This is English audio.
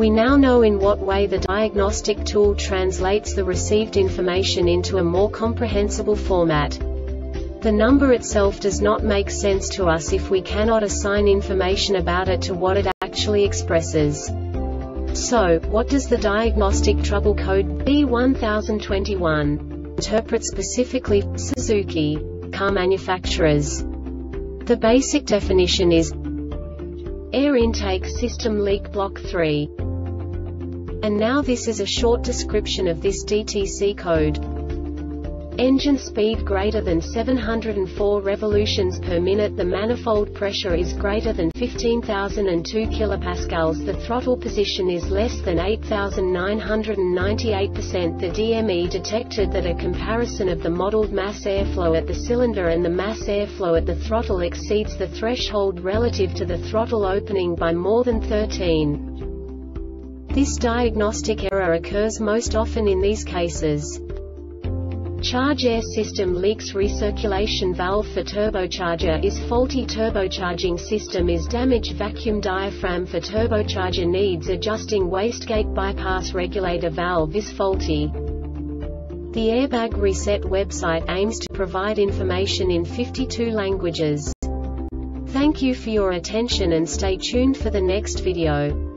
We now know in what way the diagnostic tool translates the received information into a more comprehensible format. The number itself does not make sense to us if we cannot assign information about it to what it actually expresses. So, what does the diagnostic trouble code B1021 interpret specifically, Suzuki car manufacturers? The basic definition is air intake system leak block 3. And now this is a short description of this DTC code. Engine speed greater than 704 revolutions per minute. The manifold pressure is greater than 15,002 kilopascals. The throttle position is less than 8,998%. The DME detected that a comparison of the modeled mass airflow at the cylinder and the mass airflow at the throttle exceeds the threshold relative to the throttle opening by more than 13. This diagnostic error occurs most often in these cases. Charge air system leaks. Recirculation valve for turbocharger is faulty. Turbocharging system is damaged. Vacuum diaphragm for turbocharger needs adjusting. Wastegate bypass regulator valve is faulty. The Airbag Reset website aims to provide information in 52 languages. Thank you for your attention and stay tuned for the next video.